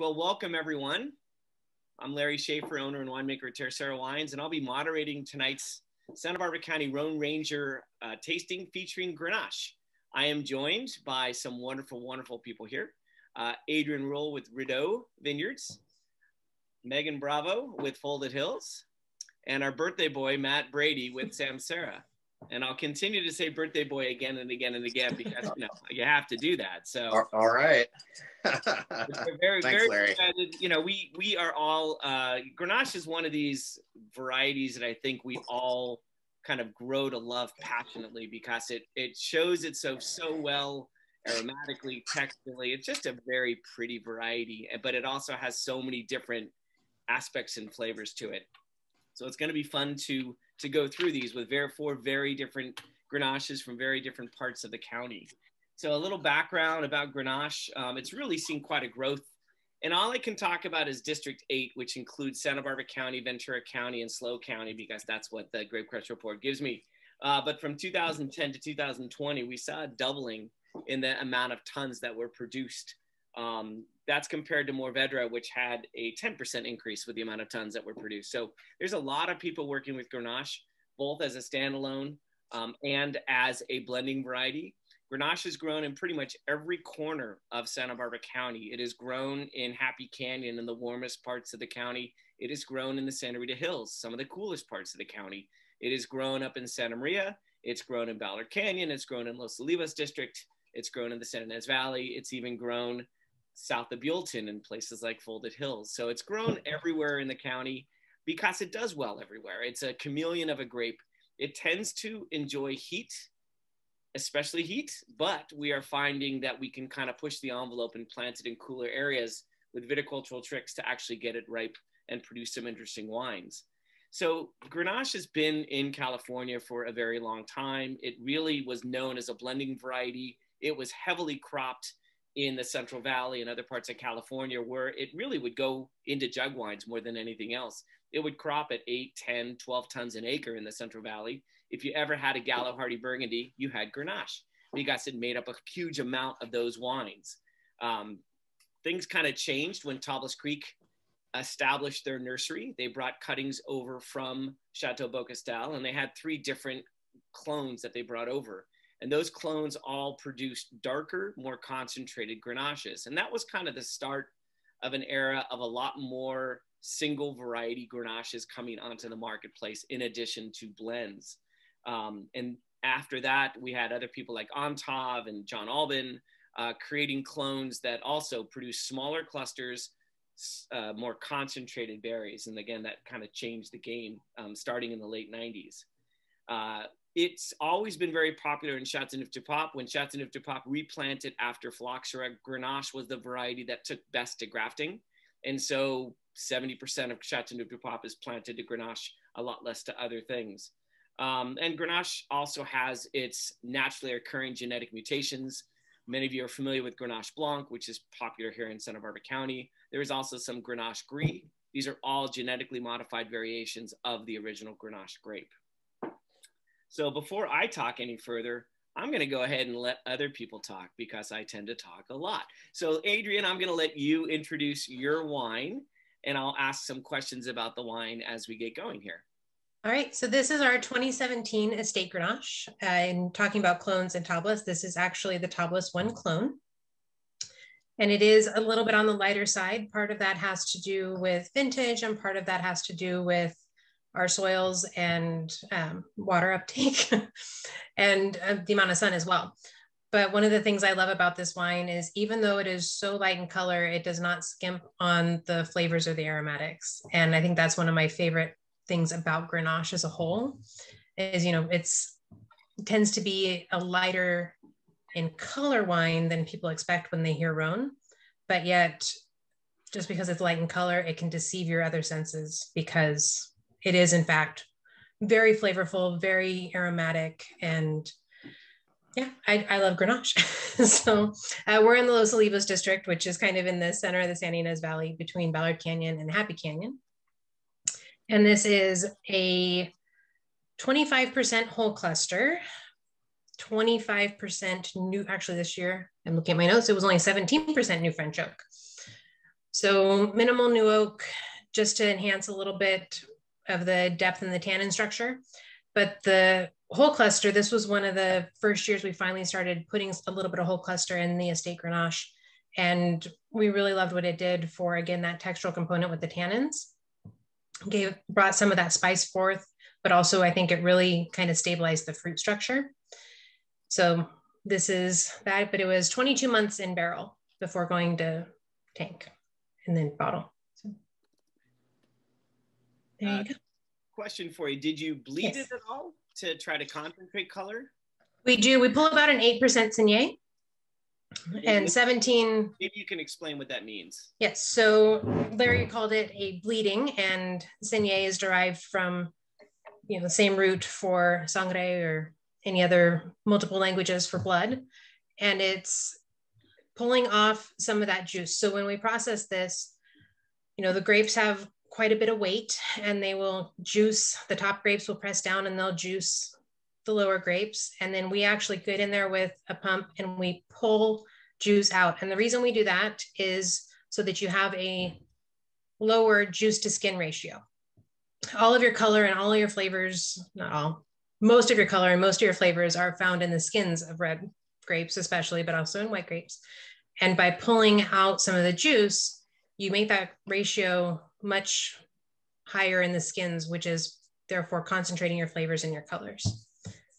Well, welcome everyone. I'm Larry Schaefer, owner and winemaker at Tercero Wines, and I'll be moderating tonight's Santa Barbara County Rhone Ranger tasting featuring Grenache. I am joined by some wonderful, wonderful people here. Adrian Rule with Rideau Vineyards, Megan Bravo with Folded Hills, and our birthday boy, Matt Brady with Samsara. And I'll continue to say birthday boy again and again and again because you know you have to do that. So all right. We're very, thanks, very Larry. Excited. You know, we are all Grenache is one of these varieties that I think we all kind of grow to love passionately because it shows itself so well aromatically, texturally. It's just a very pretty variety, but it also has so many different aspects and flavors to it. So it's going to be fun to go through these with four very different Grenaches from very different parts of the county. So a little background about Grenache. It's really seen quite a growth. And all I can talk about is District 8, which includes Santa Barbara County, Ventura County, and Slow County, because that's what the Grape Crush Report gives me. But from 2010 to 2020, we saw a doubling in the amount of tons that were produced. That's compared to Mourvedre, which had a 10% increase with the amount of tons that were produced. So there's a lot of people working with Grenache, both as a standalone and as a blending variety. Grenache is grown in pretty much every corner of Santa Barbara County. It is grown in Happy Canyon in the warmest parts of the county. It is grown in the Santa Rita Hills, some of the coolest parts of the county. It is grown up in Santa Maria. It's grown in Ballard Canyon. It's grown in Los Olivos District. It's grown in the Santa Ynez Valley. It's even grown south of Buellton in places like Folded Hills. So it's grown everywhere in the county because it does well everywhere. It's a chameleon of a grape. It tends to enjoy heat, especially heat, but we are finding that we can kind of push the envelope and plant it in cooler areas with viticultural tricks to actually get it ripe and produce some interesting wines. So Grenache has been in California for a very long time. It really was known as a blending variety. It was heavily cropped in the Central Valley and other parts of California where it really would go into jug wines more than anything else. It would crop at 8, 10, 12 tons an acre in the Central Valley. If you ever had a Gallo Hardy Burgundy, you had Grenache because it made up a huge amount of those wines. Things kind of changed when Tobliss Creek established their nursery. They brought cuttings over from Chateau Beaucastel, and they had 3 different clones that they brought over. And those clones all produced darker, more concentrated Grenaches. And that was kind of the start of an era of a lot more single variety Grenaches coming onto the marketplace in addition to blends. And after that, we had other people like Antav and John Albin creating clones that also produced smaller clusters, more concentrated berries. And again, that kind of changed the game starting in the late 90s. It's always been very popular in Chateauneuf-du-Pape. When Chateauneuf-du-Pape replanted after Phylloxera, Grenache was the variety that took best to grafting. And so 70% of Chateauneuf-du-Pape is planted to Grenache, a lot less to other things. And Grenache also has its naturally occurring genetic mutations. Many of you are familiar with Grenache Blanc, which is popular here in Santa Barbara County. There is also some Grenache Gris. These are all genetically modified variations of the original Grenache grape. So before I talk any further, I'm going to go ahead and let other people talk because I tend to talk a lot. So Adrian, I'm going to let you introduce your wine and I'll ask some questions about the wine as we get going here. All right. So this is our 2017 Estate Grenache. And talking about clones and Tobliss, this is actually the Tobliss 1 clone. And it is a little bit on the lighter side. Part of that has to do with vintage and part of that has to do with our soils and water uptake and the amount of sun as well. But one of the things I love about this wine is even though it is so light in color, it does not skimp on the flavors or the aromatics. And I think that's one of my favorite things about Grenache as a whole is, you know, it tends to be a lighter in color wine than people expect when they hear Rhone, but yet just because it's light in color, it can deceive your other senses because it is, in fact, very flavorful, very aromatic, and yeah, I love Grenache. So we're in the Los Olivos District, which is kind of in the center of the Santa Ynez Valley between Ballard Canyon and Happy Canyon. And this is a 25% whole cluster, 25% new, actually this year, I'm looking at my notes, it was only 17% new French oak. So minimal new oak, just to enhance a little bit of the depth in the tannin structure. But the whole cluster, this was one of the first years we finally started putting a little bit of whole cluster in the estate Grenache. And we really loved what it did for, again, that textural component with the tannins. Brought some of that spice forth, but also I think it really kind of stabilized the fruit structure. So this is that, but it was 22 months in barrel before going to tank and then bottle. So there you go. Question for you, did you bleed it at all to try to concentrate color? We do, we pull about an 8% Syrah. And 17. Maybe you can explain what that means. Yes, so Larry called it a bleeding, and Syrah is derived from, you know, the same root for sangre or any other multiple languages for blood, and it's pulling off some of that juice. So when we process this, you know, the grapes have quite a bit of weight, and they will juice. The top grapes will press down, and they'll juice the lower grapes, and then we actually get in there with a pump and we pull juice out. And the reason we do that is so that you have a lower juice to skin ratio. All of your color and all of your flavors, not all, most of your color and most of your flavors are found in the skins of red grapes especially, but also in white grapes. And by pulling out some of the juice, you make that ratio much higher in the skins, which is therefore concentrating your flavors and your colors.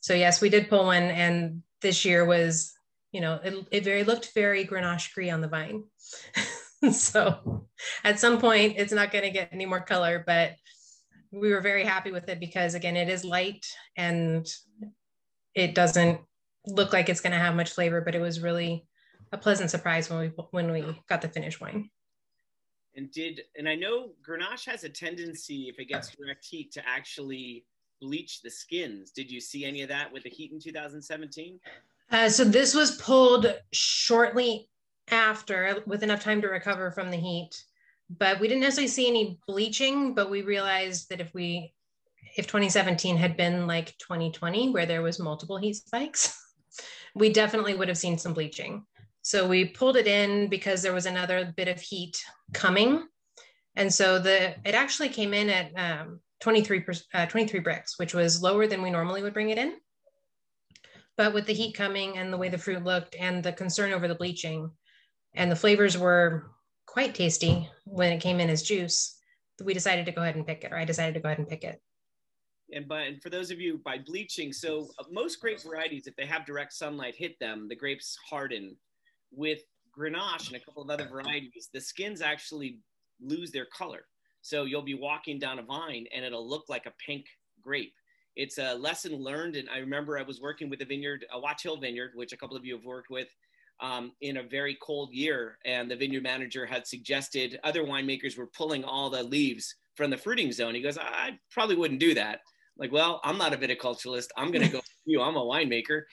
So yes, we did pull one, and this year was, you know, it looked very Grenache-y on the vine. So at some point it's not going to get any more color, but we were very happy with it because, again, it is light and it doesn't look like it's going to have much flavor, but it was really a pleasant surprise when we got the finished wine. And I know Grenache has a tendency, if it gets direct heat, to actually bleach the skins. Did you see any of that with the heat in 2017? So this was pulled shortly after with enough time to recover from the heat, but we didn't necessarily see any bleaching, but we realized that if 2017 had been like 2020, where there was multiple heat spikes, we definitely would have seen some bleaching. So we pulled it in because there was another bit of heat coming. And so it actually came in at 23 bricks, which was lower than we normally would bring it in. But with the heat coming and the way the fruit looked and the concern over the bleaching, and the flavors were quite tasty when it came in as juice, we decided to go ahead and pick it, or I decided to go ahead and pick it. And for those of you, by bleaching, so most grape varieties, if they have direct sunlight hit them, the grapes harden. With Grenache and a couple of other varieties, the skins actually lose their color. So you'll be walking down a vine and it'll look like a pink grape. It's a lesson learned. And I remember I was working with a vineyard, a Watch Hill vineyard, which a couple of you have worked with, in a very cold year. And the vineyard manager had suggested other winemakers were pulling all the leaves from the fruiting zone. He goes, I probably wouldn't do that. Like, well, I'm not a viticulturalist. I'm going to go with you. I'm a winemaker.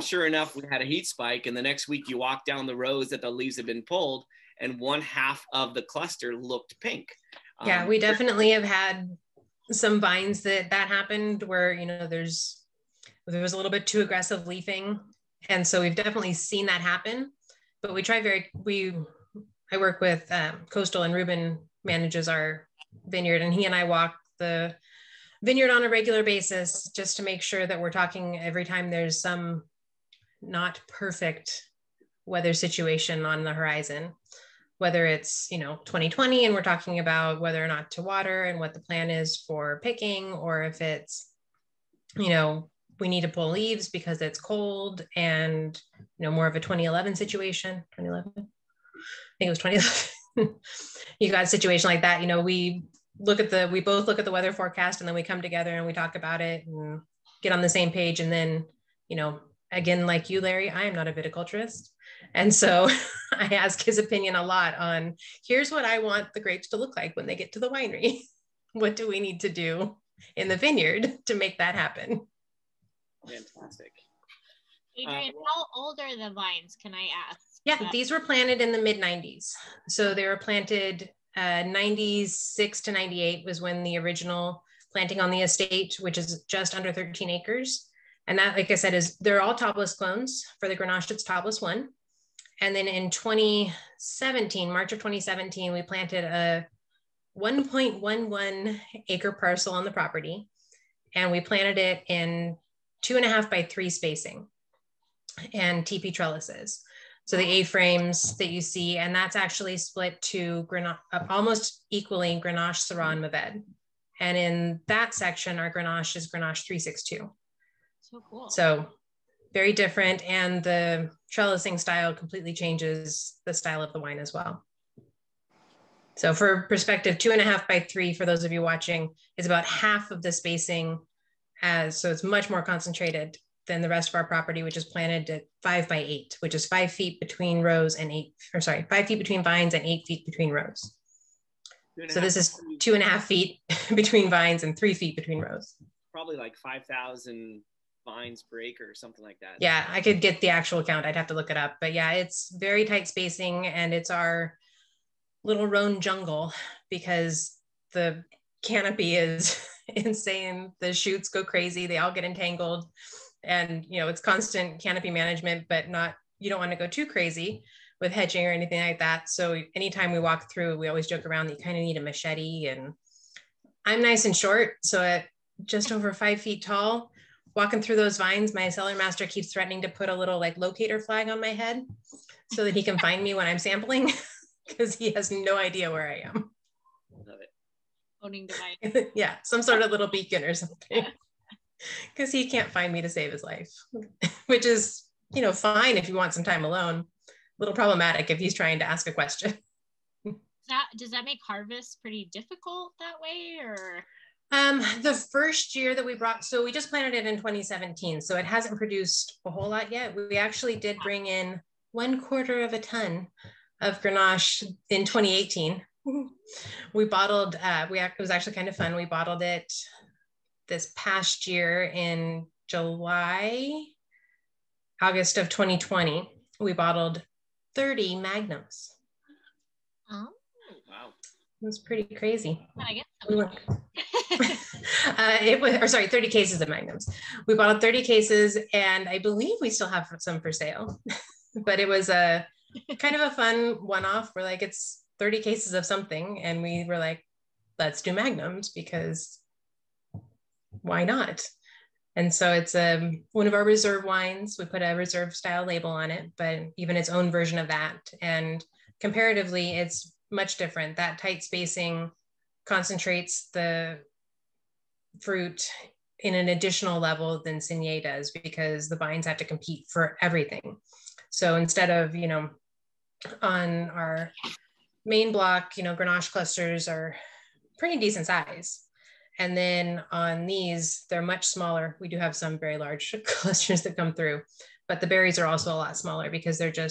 Sure enough, we had a heat spike. And the next week you walk down the rows that the leaves have been pulled, and one half of the cluster looked pink. Yeah, we definitely have had some vines that happened where, you know, there was a little bit too aggressive leafing. And so we've definitely seen that happen, but we try I work with Coastal, and Ruben manages our vineyard, and he and I walk the vineyard on a regular basis just to make sure that we're talking every time there's some not perfect weather situation on the horizon. Whether it's, you know, 2020 and we're talking about whether or not to water and what the plan is for picking, or if it's, you know, we need to pull leaves because it's cold, and, you know, more of a 2011 situation, 2011, I think it was 2011. You got a situation like that, you know, we both look at the weather forecast, and then we come together and we talk about it and get on the same page. And then, you know, again, like you, Larry, I am not a viticulturist. And so I ask his opinion a lot on, here's what I want the grapes to look like when they get to the winery. What do we need to do in the vineyard to make that happen? Fantastic. Adrian, how old are the vines, can I ask? Yeah, these were planted in the mid-90s. So they were planted 96 to 98 was when the original planting on the estate, which is just under 13 acres. And that, like I said, they're all Tobless clones. For the Grenache, it's Tobless 1. And then in 2017, March of 2017, we planted a 1.11 acre parcel on the property, and we planted it in 2.5 by 3 spacing and teepee trellises. So the A-frames that you see, and that's actually split to Grenache, almost equally Grenache, Syrah, and Mourvedre. And in that section, our Grenache is Grenache 362. So cool. So very different. And the trellising style completely changes the style of the wine as well. So for perspective, 2.5 by 3, for those of you watching, is about half of the spacing. So it's much more concentrated than the rest of our property, which is planted at 5 by 8, which is 5 feet between rows and 5 feet between vines and 8 feet between rows. So this is 2.5 feet between vines and 3 feet between rows. Probably like 5,000 vines per acre or something like that. Yeah, I could get the actual count. I'd have to look it up. But yeah, it's very tight spacing, and it's our little Rhone jungle because the canopy is insane. The shoots go crazy. They all get entangled. And, you know, it's constant canopy management, but not, you don't want to go too crazy with hedging or anything like that. So anytime we walk through, we always joke around that you kind of need a machete. And I'm nice and short, so at just over 5 feet tall, walking through those vines, my cellar master keeps threatening to put a little like locator flag on my head so that he can find me when I'm sampling, because he has no idea where I am. Love it. Owning the vine. Yeah, some sort of little beacon or something. Because he can't find me to save his life, which is, you know, fine if you want some time alone. A little problematic if he's trying to ask a question. Does that make harvest pretty difficult that way, or? The first year that we brought, so we just planted it in 2017, so it hasn't produced a whole lot yet. We actually did bring in 1/4 of a ton of Grenache in 2018. We bottled. It was actually kind of fun. We bottled it this past year in August of 2020, we bottled 30 magnums. Oh, wow. It was pretty crazy. I guess we went, it was, or sorry, 30 cases of magnums. We bottled 30 cases, and I believe we still have some for sale, but it was a kind of a fun one-off. We're like, it's 30 cases of something. And we were like, let's do magnums because why not? And so it's one of our reserve wines. We put a reserve style label on it, but even its own version of that. And comparatively, it's much different. That tight spacing concentrates the fruit in an additional level than Syrah does, because the vines have to compete for everything. So instead of, you know, on our main block, you know, Grenache clusters are pretty decent size. And then on these, they're much smaller. We do have some very large clusters that come through, but the berries are also a lot smaller because they're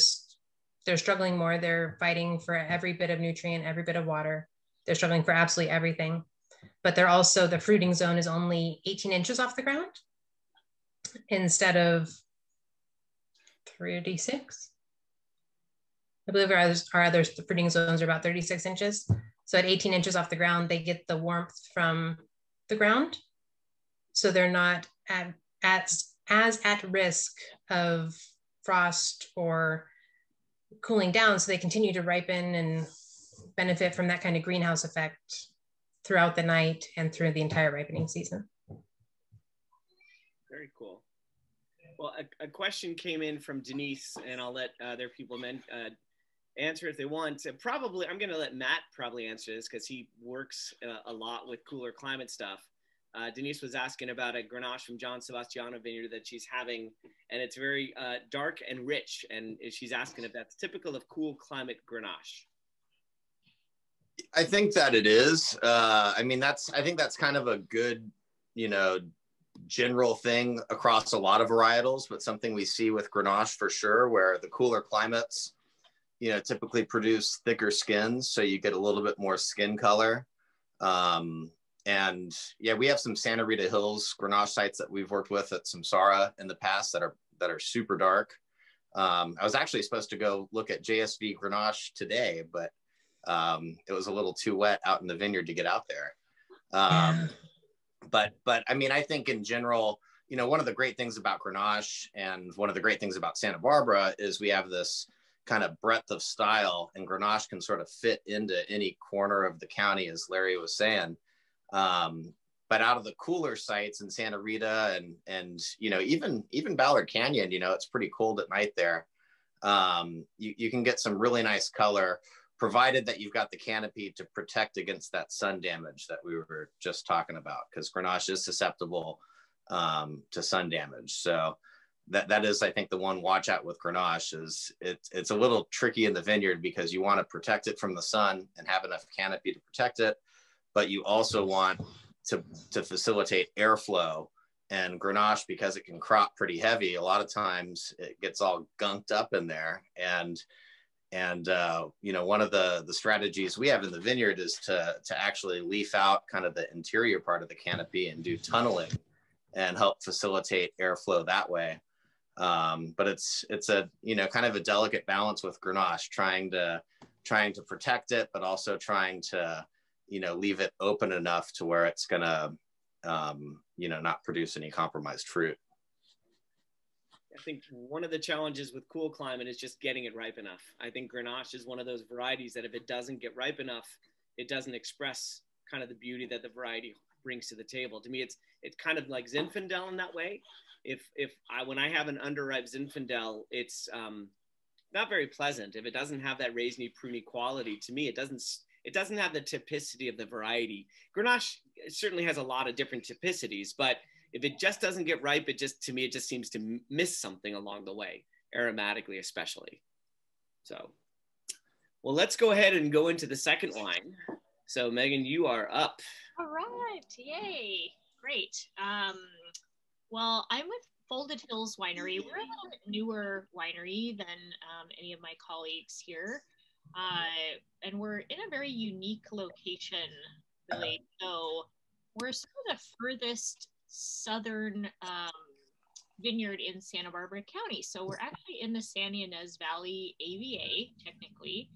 struggling more. They're fighting for every bit of nutrient, every bit of water. They're struggling for absolutely everything, but they're also, the fruiting zone is only 18 inches off the ground instead of 36. I believe our other fruiting zones are about 36 inches. So at 18 inches off the ground, they get the warmth from the ground. So they're not as at risk of frost or cooling down. So they continue to ripen and benefit from that kind of greenhouse effect throughout the night and through the entire ripening season. Very cool. Well, a question came in from Denise, and I'll let other people answer if they want. Probably, I'm going to let Matt probably answer this because he works a lot with cooler climate stuff. Denise was asking about a Grenache from John Sebastiano Vineyard that she's having, and it's very dark and rich. And she's asking if that's typical of cool climate Grenache. I think that it is. I mean, I think that's kind of a good, you know, general thing across a lot of varietals, but something we see with Grenache for sure, where the cooler climates, you know, typically produce thicker skins, so you get a little bit more skin color. And yeah, we have some Santa Rita Hills Grenache sites that we've worked with at Samsara in the past that are super dark. I was actually supposed to go look at JSV Grenache today, but it was a little too wet out in the vineyard to get out there. But I mean, I think in general, you know, one of the great things about Grenache and one of the great things about Santa Barbara is we have this, kind of breadth of style, and Grenache can sort of fit into any corner of the county, as Larry was saying. But out of the cooler sites in Santa Rita and you know, even Ballard Canyon, you know, it's pretty cold at night there. You can get some really nice color, provided that you've got the canopy to protect against that sun damage that we were just talking about, because Grenache is susceptible to sun damage. So that is, I think, the one watch out with Grenache is it's a little tricky in the vineyard because you want to protect it from the sun and have enough canopy to protect it, but you also want to facilitate airflow. And Grenache, because it can crop pretty heavy, a lot of times it gets all gunked up in there. And you know, one of the strategies we have in the vineyard is to actually leaf out kind of the interior part of the canopy and do tunneling and help facilitate airflow that way. But it's a, you know, kind of a delicate balance with Grenache, trying to protect it, but also trying to, you know, leave it open enough to where it's gonna, you know, not produce any compromised fruit. I think one of the challenges with cool climate is just getting it ripe enough. I think Grenache is one of those varieties that if it doesn't get ripe enough, it doesn't express kind of the beauty that the variety brings to the table. To me, it's kind of like Zinfandel in that way. When I have an underripe Zinfandel, it's not very pleasant. If it doesn't have that raisiny, pruny quality, to me, it doesn't have the typicity of the variety. Grenache certainly has a lot of different typicities, but if it just doesn't get ripe, it just seems to miss something along the way, aromatically especially. So, well, let's go ahead and go into the second wine. So Megan, you are up. All right, yay, great. Well, I'm with Folded Hills Winery. We're a little bit newer winery than any of my colleagues here. And we're in a very unique location, really. So we're sort of the furthest southern vineyard in Santa Barbara County. So we're actually in the Santa Ynez Valley AVA, technically.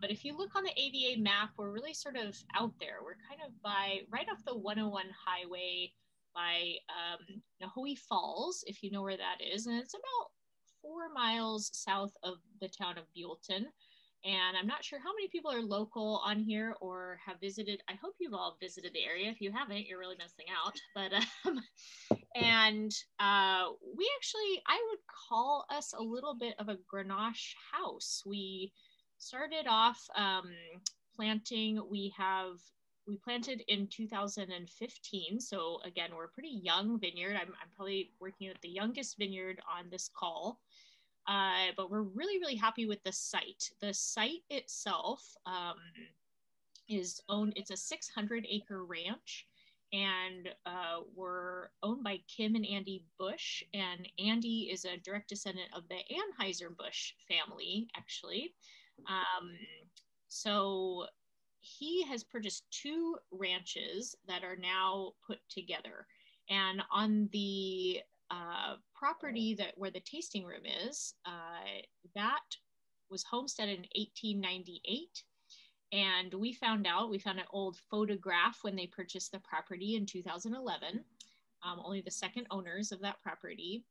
But if you look on the AVA map, we're really sort of out there. We're kind of by right off the 101 highway by Nahoe Falls, if you know where that is. And it's about 4 miles south of the town of Buellton. And I'm not sure how many people are local on here or have visited. I hope you've all visited the area. If you haven't, you're really missing out. But, we actually, I would call us a little bit of a Grenache house. We started off planting. We planted in 2015. So again, we're a pretty young vineyard. I'm probably working with the youngest vineyard on this call. But we're really, really happy with the site. The site itself is owned, it's a 600-acre ranch, and we're owned by Kim and Andy Bush, and Andy is a direct descendant of the Anheuser-Busch family, actually. So he has purchased 2 ranches that are now put together, and on the property where the tasting room is, that was homesteaded in 1898. And we found an old photograph when they purchased the property in 2011, only the second owners of that property,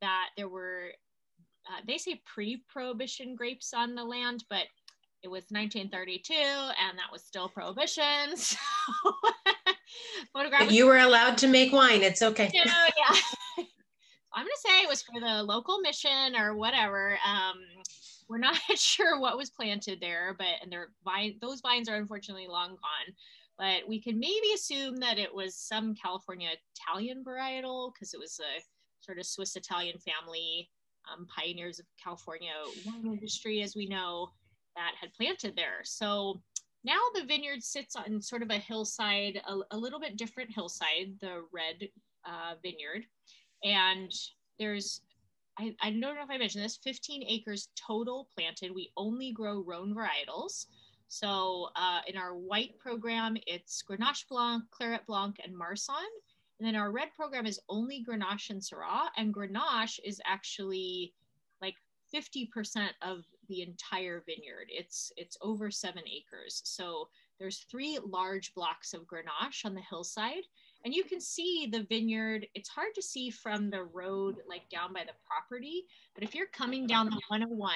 that there were, they say pre-prohibition grapes on the land, but it was 1932 and that was still prohibition. So photograph. You were allowed to make wine. It's okay. You know, yeah. I'm going to say it was for the local mission or whatever. We're not sure what was planted there, those vines are unfortunately long gone, but we can maybe assume that it was some California Italian varietal because it was a sort of Swiss Italian family, pioneers of California wine industry, as we know, that had planted there. So now the vineyard sits on sort of a hillside, a little bit different hillside, the Red Vineyard. And there's, I don't know if I mentioned this, 15 acres total planted. We only grow Rhone varietals. So in our white program, it's Grenache Blanc, Claret Blanc, and Marsan. And then our red program is only Grenache and Syrah. And Grenache is actually like 50% of the entire vineyard. It's over 7 acres. So there's 3 large blocks of Grenache on the hillside. And you can see the vineyard. It's hard to see from the road, like down by the property, but if you're coming down the 101,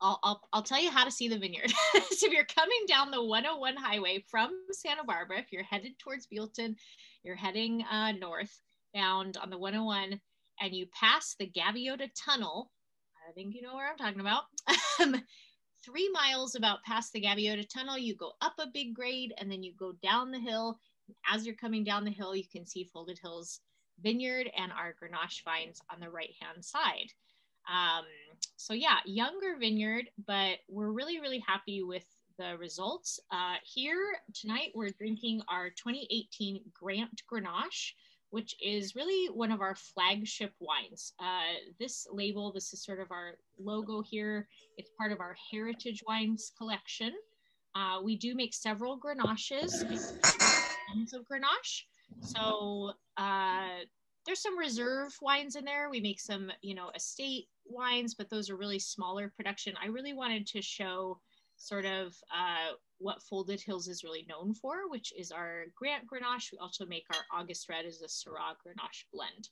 I'll tell you how to see the vineyard. So if you're coming down the 101 highway from Santa Barbara, if you're headed towards Buellton, you're heading northbound on the 101 and you pass the Gaviota Tunnel. I think you know where I'm talking about. 3 miles about past the Gaviota Tunnel, you go up a big grade and then you go down the hill. As you're coming down the hill, you can see Folded Hills Vineyard and our Grenache vines on the right-hand side. So yeah, younger vineyard, but we're really, really happy with the results. Here tonight, we're drinking our 2018 Grant Grenache, which is really one of our flagship wines. This label, this is sort of our logo here. It's part of our Heritage Wines collection. We do make several Grenaches, kinds of Grenache. So there's some reserve wines in there. We make some, you know, estate wines, but those are really smaller production. I really wanted to show sort of what Folded Hills is really known for, which is our Grant Grenache. We also make our August Red as a Syrah Grenache blend.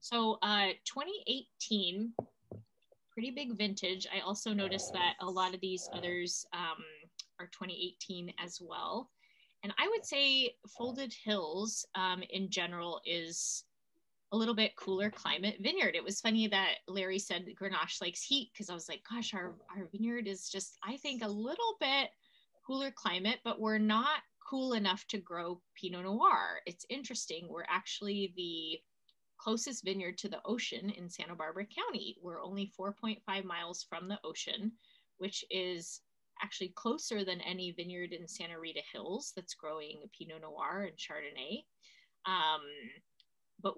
So 2018, pretty big vintage. I also noticed that a lot of these others are 2018 as well. And I would say Folded Hills in general is a little bit cooler climate vineyard. It was funny that Larry said Grenache likes heat, because I was like, gosh, our vineyard is just, I think, a little bit cooler climate, but we're not cool enough to grow Pinot Noir. It's interesting. We're actually the closest vineyard to the ocean in Santa Barbara County. We're only 4.5 miles from the ocean, which is actually closer than any vineyard in Santa Rita Hills that's growing Pinot Noir and Chardonnay. But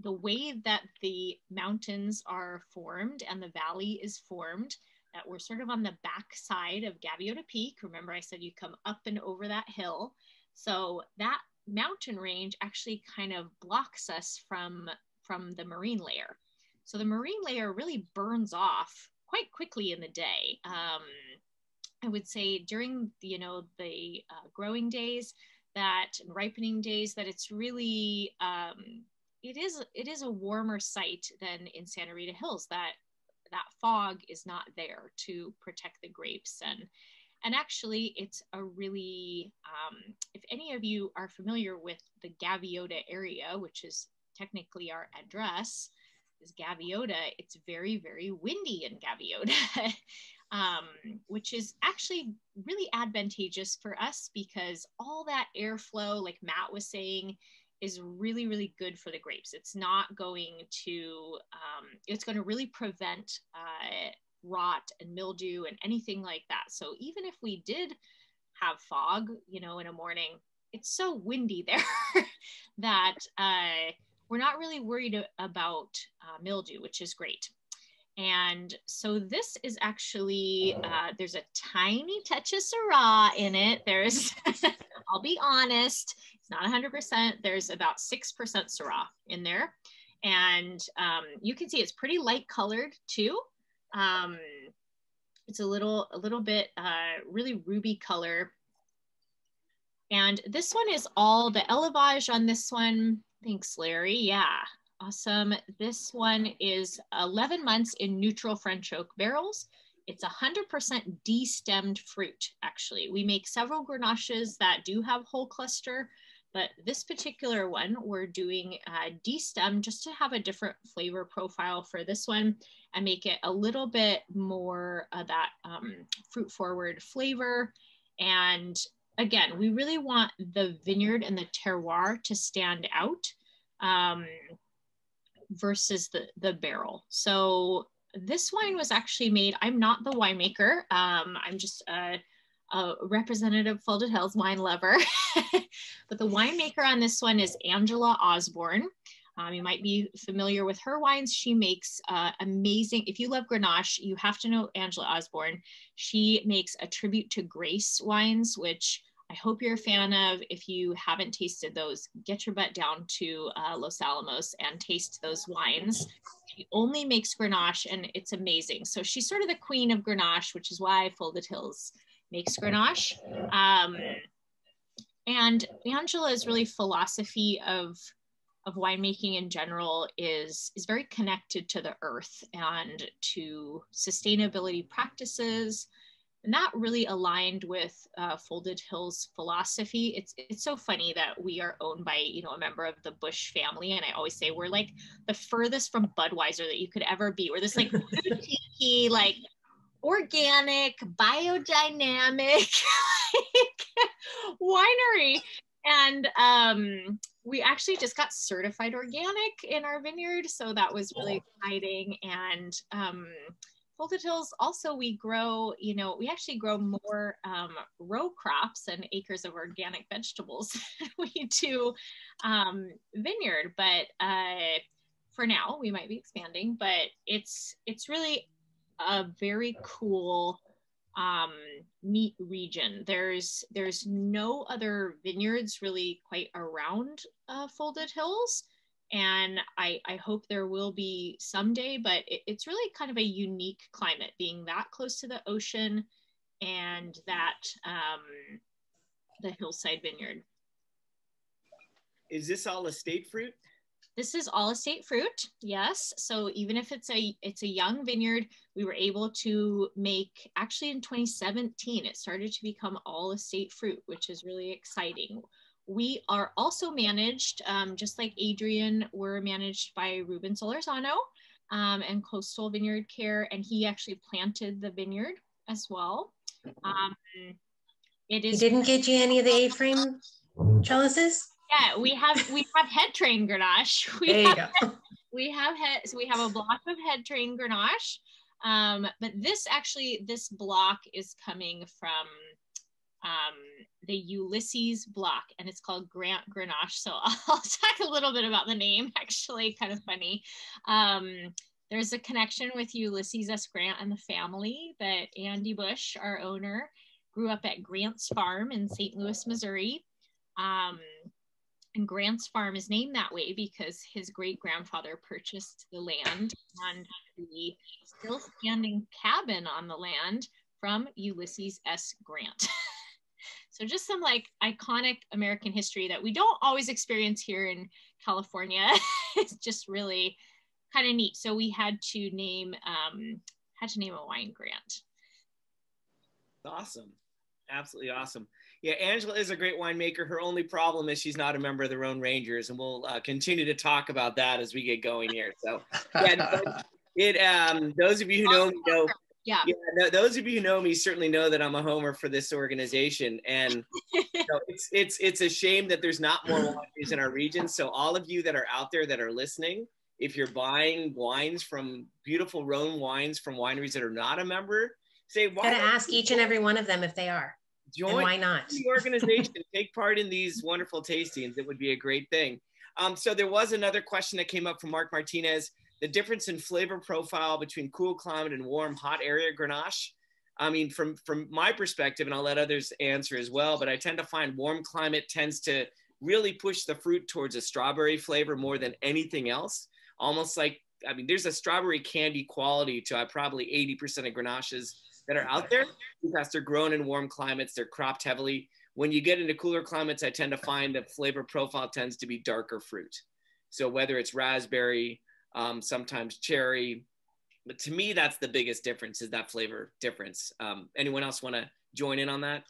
the way that the mountains are formed and the valley is formed, that we're sort of on the back side of Gaviota Peak. Remember I said you come up and over that hill. So that mountain range actually kind of blocks us from the marine layer. So the marine layer really burns off quite quickly in the day. I would say during, you know, the growing days that and ripening days that it's really, it is a warmer site than in Santa Rita Hills. That fog is not there to protect the grapes. And actually it's a really, if any of you are familiar with the Gaviota area, which is technically our address is Gaviota, it's very, very windy in Gaviota. Which is actually really advantageous for us because all that airflow, like Matt was saying, is really, really good for the grapes. It's not going to, it's going to really prevent rot and mildew and anything like that. So even if we did have fog, you know, in a morning, it's so windy there that we're not really worried about mildew, which is great. And so this is actually, there's a tiny touch of Syrah in it. There's, I'll be honest, it's not 100%. There's about 6% Syrah in there. And you can see it's pretty light colored too. It's a little bit really ruby color. And this one is all the élevage on this one. Thanks, Larry. Yeah. Awesome. This one is 11 months in neutral French oak barrels. It's 100% destemmed fruit, actually. We make several Grenaches that do have whole cluster, but this particular one we're doing destemmed just to have a different flavor profile for this one and make it a little bit more of that fruit-forward flavor. And again, we really want the vineyard and the terroir to stand out. Versus the barrel. So this wine was actually made, I'm not the winemaker. I'm just a representative Folded Hills wine lover. But the winemaker on this one is Angela Osborne. You might be familiar with her wines. She makes amazing, if you love Grenache, you have to know Angela Osborne. She makes a tribute to grace wines, which I hope you're a fan of. If you haven't tasted those, get your butt down to Los Alamos and taste those wines. She only makes Grenache and it's amazing. So she's sort of the queen of Grenache, which is why Folded Hills makes Grenache. And Angela's really philosophy of of winemaking in general is very connected to the earth and to sustainability practices, and that really aligned with Folded Hills philosophy. It's so funny that we are owned by, you know, a member of the Bush family, and I always say we're like the furthest from Budweiser that you could ever be. We're this like boutique-y, like organic, biodynamic winery. And we actually just got certified organic in our vineyard. So that was really exciting. And Folded Hills also, we grow, you know, we actually grow more row crops and acres of organic vegetables than we do vineyard. But for now, we might be expanding, but it's really a very cool meat region. There's no other vineyards really quite around Folded Hills, and I hope there will be someday, but it's really kind of a unique climate, being that close to the ocean and that the hillside vineyard. Is this all estate fruit? This is all estate fruit, yes. So even if it's a young vineyard, we were able to make, actually in 2017, it started to become all estate fruit, which is really exciting. We are also managed, just like Adrian, we're managed by Ruben Solorzano and Coastal Vineyard Care, and he actually planted the vineyard as well. He didn't get you any of the A-frame trellises? Yeah, we have head train Grenache. We have a block of head train Grenache, but this block is coming from the Ulysses block, and it's called Grant Grenache. So I'll talk a little bit about the name. Actually, kind of funny. There's a connection with Ulysses S. Grant and the family. That Andy Bush, our owner, grew up at Grant's Farm in St. Louis, Missouri. And Grant's Farm is named that way because his great-grandfather purchased the land and the still standing cabin on the land from Ulysses S. Grant. So just some like iconic American history that we don't always experience here in California. It's just really kind of neat. So we had to name a wine grant. Awesome. Absolutely awesome. Yeah, Angela is a great winemaker. Her only problem is she's not a member of the Rhone Rangers, and we'll continue to talk about that as we get going here. So, yeah, those of you who know me those of you who know me certainly know that I'm a homer for this organization, and you know, it's a shame that there's not more wineries in our region. So, all of you that are out there that are listening, if you're buying wines from beautiful Rhone wines from wineries that are not a member, say, why? Gotta ask each and every one of them if they are. Join and why not? The organization, take part in these wonderful tastings. It would be a great thing. So there was another question that came up from Mark Martinez, the difference in flavor profile between cool climate and warm, hot area Grenache. I mean, from my perspective, and I'll let others answer as well, but I tend to find warm climate tends to really push the fruit towards a strawberry flavor more than anything else. Almost like, I mean, there's a strawberry candy quality to probably 80% of Grenaches that are out there because they're grown in warm climates, they're cropped heavily. When you get into cooler climates, I tend to find that flavor profile tends to be darker fruit. So whether it's raspberry, sometimes cherry, but to me, that's the biggest difference, is that flavor difference. Anyone else wanna join in on that?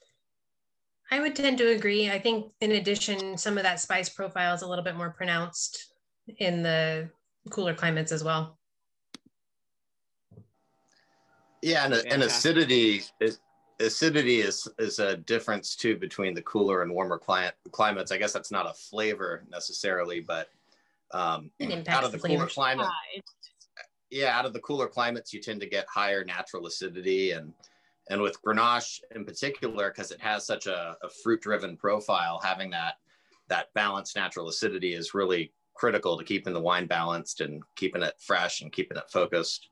I would tend to agree. I think in addition, some of that spice profile is a little bit more pronounced in the cooler climates as well. Yeah, and acidity is a difference too between the cooler and warmer climates. I guess that's not a flavor necessarily, but out of the cooler climate, out of the cooler climates, you tend to get higher natural acidity, and with Grenache in particular, because it has such a fruit-driven profile, having that balanced natural acidity is really critical to keeping the wine balanced and keeping it fresh and keeping it focused.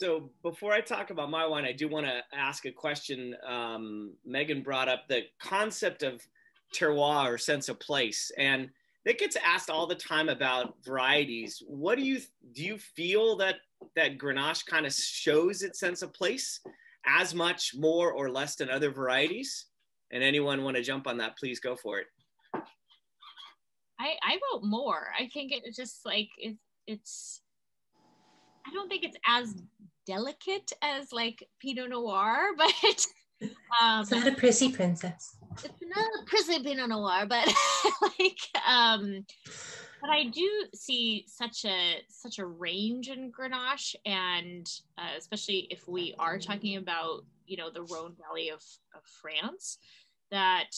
So before I talk about my wine, I do want to ask a question. Megan brought up the concept of terroir or sense of place, and that gets asked all the time about varieties. What do you feel that Grenache kind of shows its sense of place as much, more, or less than other varieties? And anyone want to jump on that, please go for it. I vote more. I think it's just like, it's, I don't think it's as delicate as like Pinot Noir, but it's not a prissy princess. It's not a prissy Pinot Noir, but but I do see such a range in Grenache, and especially if we are talking about, you know, the Rhone Valley of France, that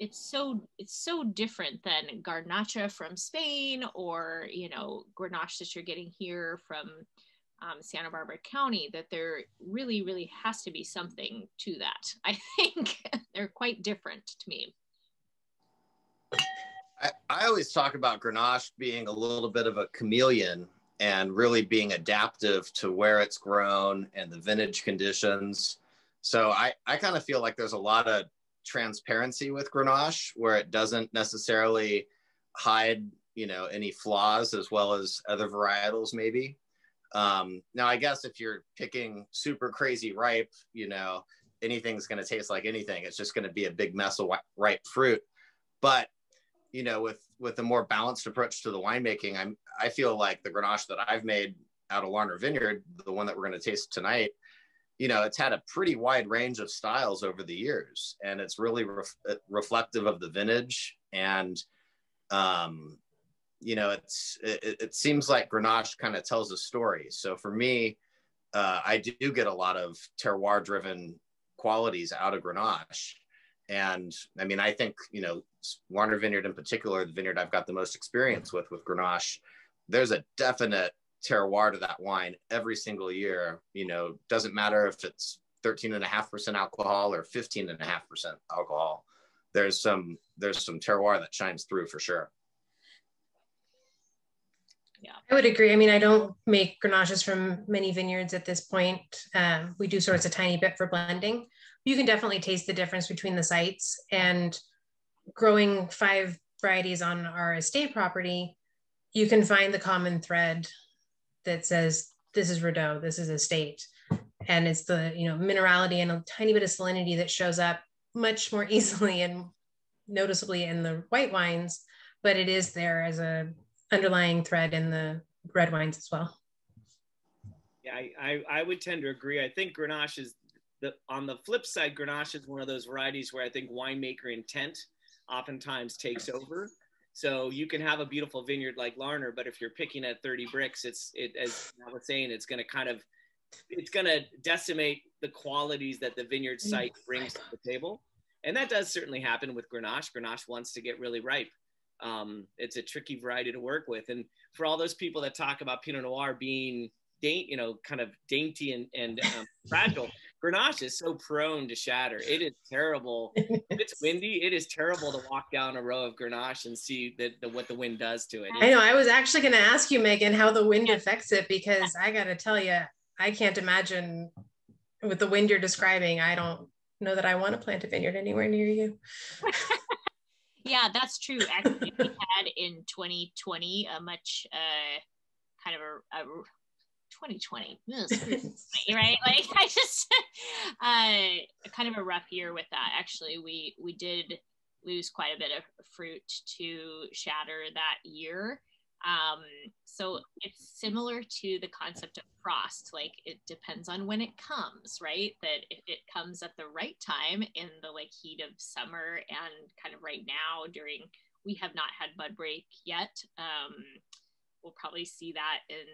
it's so different than Garnacha from Spain, or, you know, Grenache that you're getting here from Santa Barbara County, that there really, really has to be something to that. I think they're quite different to me. I always talk about Grenache being a little bit of a chameleon and really being adaptive to where it's grown and the vintage conditions. So I kind of feel like there's a lot of transparency with Grenache, where it doesn't necessarily hide, you know, any flaws as well as other varietals maybe. Now, I guess if you're picking super crazy ripe, you know, anything's going to taste like anything. It's just going to be a big mess of ripe fruit. But, you know, with a more balanced approach to the winemaking, I feel like the Grenache that I've made out of Larner Vineyard, the one that we're going to taste tonight, you know, it's had a pretty wide range of styles over the years, and it's really reflective of the vintage. And, you know, it seems like Grenache kind of tells a story. So for me, I do get a lot of terroir-driven qualities out of Grenache. And I mean, I think, you know, Larner Vineyard in particular, the vineyard I've got the most experience with Grenache, there's a definite terroir to that wine every single year. You know, doesn't matter if it's 13.5% alcohol or 15.5% alcohol. There's some terroir that shines through for sure. Yeah, I would agree. I mean, I don't make Grenaches from many vineyards at this point. We do source a tiny bit for blending. You can definitely taste the difference between the sites, and growing 5 varieties on our estate property, you can find the common thread that says, this is Rideau, this is estate. And it's the, you know, minerality and a tiny bit of salinity that shows up much more easily and noticeably in the white wines, but it is there as a underlying thread in the red wines as well. Yeah, I would tend to agree. I think Grenache is, on the flip side, Grenache is one of those varieties where I think winemaker intent oftentimes takes over. So you can have a beautiful vineyard like Larner, but if you're picking at 30 bricks, as I was saying, it's going to decimate the qualities that the vineyard site brings to the table. And that does certainly happen with Grenache. Grenache wants to get really ripe. It's a tricky variety to work with. And for all those people that talk about Pinot Noir being dainty and fragile, Grenache is so prone to shatter. It is terrible. If it's windy, it is terrible to walk down a row of Grenache and see what the wind does to it. I know. I was actually going to ask you, Megan, how the wind affects it, because I got to tell you, I can't imagine with the wind you're describing. I don't know that I want to plant a vineyard anywhere near you. Yeah, that's true. Actually, we had in 2020 a much kind of a 2020, right? Like I just, kind of a rough year with that. Actually, we did lose quite a bit of fruit to shatter that year. So it's similar to the concept of frost. Like it depends on when it comes, right? That if it comes at the right time in the like heat of summer and kind of right now we have not had bud break yet. We'll probably see that in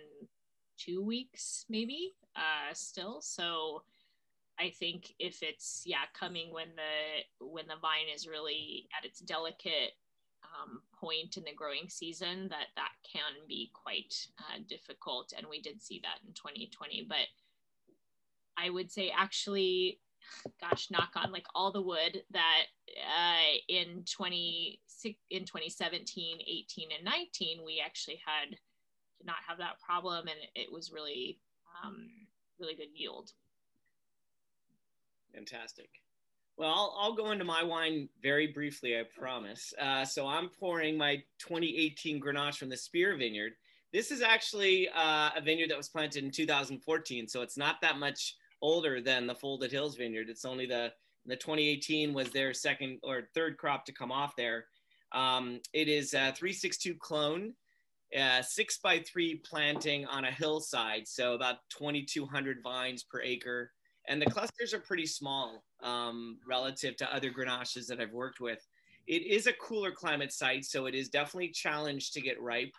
2 weeks maybe still. So I think if it's coming when the vine is really at its delicate point in the growing season, that can be quite difficult, and we did see that in 2020. But I would say, actually, gosh, knock on like all the wood, that in 2017, 18 and 19 we actually did not have that problem, and it was really, really good yield. Fantastic. Well, I'll go into my wine very briefly, I promise. So I'm pouring my 2018 Grenache from the Spear Vineyard. This is actually a vineyard that was planted in 2014, so it's not that much older than the Folded Hills Vineyard. It's only the 2018 was their second or third crop to come off there. It is a 362 clone, 6x3 planting on a hillside, so about 2,200 vines per acre. And the clusters are pretty small relative to other Grenaches that I've worked with. It is a cooler climate site, so it is definitely challenged to get ripe.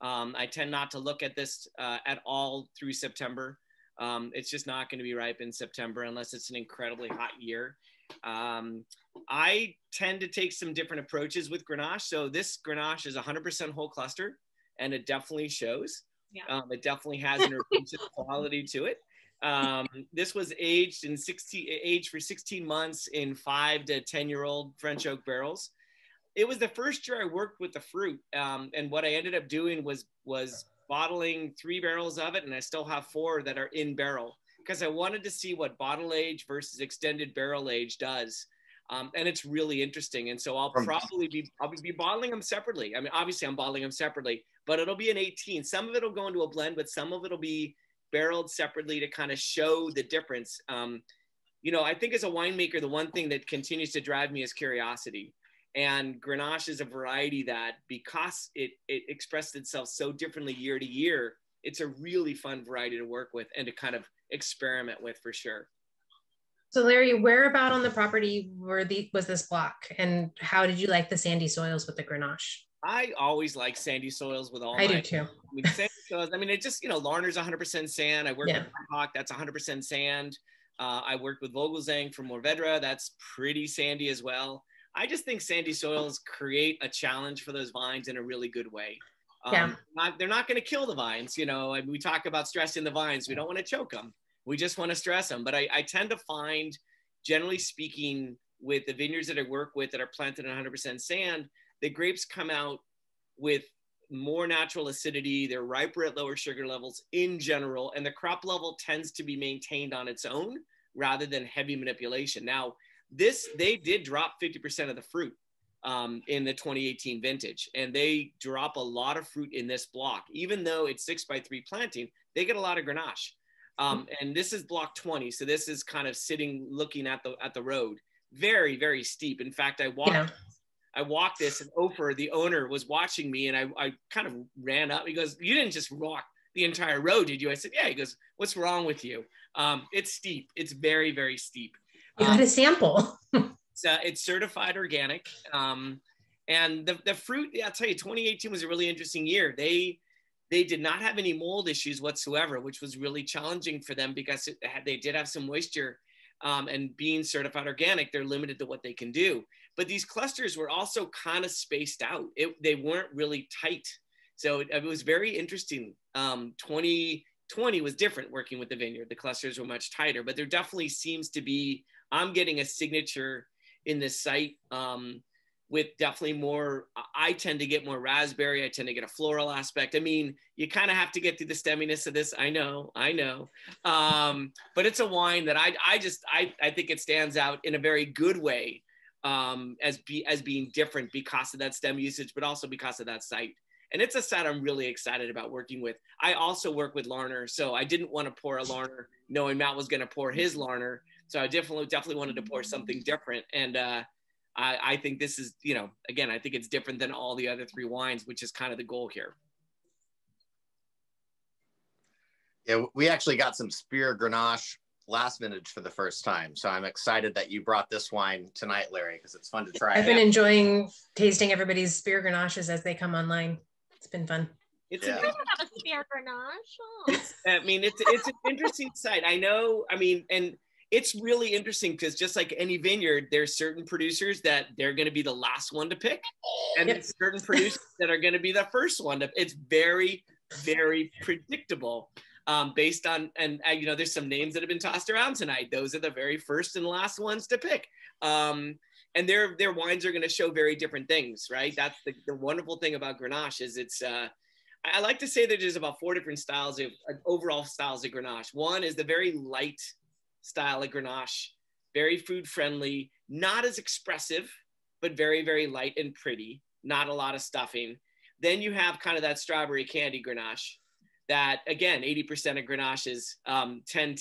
I tend not to look at this at all through September. It's just not going to be ripe in September unless it's an incredibly hot year. I tend to take some different approaches with Grenache. So this Grenache is 100% whole cluster, and it definitely shows. Yeah. It definitely has an herbaceous quality to it. This was aged in aged for 16 months in 5- to 10-year-old French oak barrels. It was the first year I worked with the fruit, and what I ended up doing was bottling 3 barrels of it, and I still have 4 that are in barrel because I wanted to see what bottle age versus extended barrel age does, and it's really interesting. And so I'll be bottling them separately. I mean, obviously I'm bottling them separately, but it'll be an 18. Some of it'll go into a blend, but some of it'll be barreled separately to kind of show the difference. You know, I think as a winemaker, the one thing that continues to drive me is curiosity. And Grenache is a variety that, because it expressed itself so differently year to year, it's a really fun variety to work with and to kind of experiment with, for sure. So Larry, where about on the property was this block, and how did you like the sandy soils with the Grenache? I always like sandy soils with all I do too. I mean, sandy soils, I mean, it just, you know, Larner's 100% sand. I worked with Hawk, that's 100% sand. I worked with Vogelzang from Mourvedre, that's pretty sandy as well. I just think sandy soils create a challenge for those vines in a really good way. They're not going to kill the vines, you know. I mean, we talk about stressing the vines. We don't want to choke them. We just want to stress them. But I tend to find, generally speaking, with the vineyards that I work with that are planted in 100% sand, the grapes come out with more natural acidity. They're riper at lower sugar levels in general, and the crop level tends to be maintained on its own rather than heavy manipulation. Now, they did drop 50% of the fruit in the 2018 vintage, and they drop a lot of fruit in this block. Even though it's 6x3 planting, they get a lot of Grenache. And this is block 20, so this is kind of sitting, looking at the road. Very, very steep. In fact, I walked this, and Ofer, the owner, was watching me, and I kind of ran up. He goes, "You didn't just walk the entire road, did you?" I said, "Yeah." He goes, "What's wrong with you?" It's steep. It's very, very steep. You got a sample. It's certified organic. And the fruit, I'll tell you, 2018 was a really interesting year. They did not have any mold issues whatsoever, which was really challenging for them because they did have some moisture. And being certified organic, they're limited to what they can do. But these clusters were also kind of spaced out. They weren't really tight. So it was very interesting. 2020 was different working with the vineyard. The clusters were much tighter, but there definitely seems to be, I'm getting a signature in this site with definitely more, I tend to get more raspberry. I tend to get a floral aspect. I mean, you kind of have to get through the stemminess of this. I know. But it's a wine that I think it stands out in a very good way as being different because of that stem usage, but also because of that site. And it's a site I'm really excited about working with. I also work with Larner, so I didn't want to pour a Larner knowing Matt was going to pour his Larner. So I definitely wanted to pour something different. And I think this is, you know, again, I think it's different than all the other 3 wines, which is kind of the goal here. Yeah, we actually got some Spear Grenache last vintage for the first time. So I'm excited that you brought this wine tonight, Larry, because it's fun to try. I've been enjoying tasting everybody's Spear Grenaches as they come online. It's been fun. It's yeah. A Spear Grenache. I mean, it's an interesting site. I know, I mean, and it's really interesting because just like any vineyard, there's certain producers that they're going to be the last one to pick. And there's certain producers that are going to be the first one. It's very, very predictable. Based on, and you know, there's some names that have been tossed around tonight. Those are the very first and last ones to pick. And their wines are going to show very different things, right? That's the wonderful thing about Grenache is it's, I like to say that there's about 4 different styles of overall styles of Grenache. One is the very light style of Grenache, very food friendly, not as expressive, but very, very light and pretty, not a lot of stuffing. Then you have kind of that strawberry candy Grenache, that again, 80% of Grenaches tend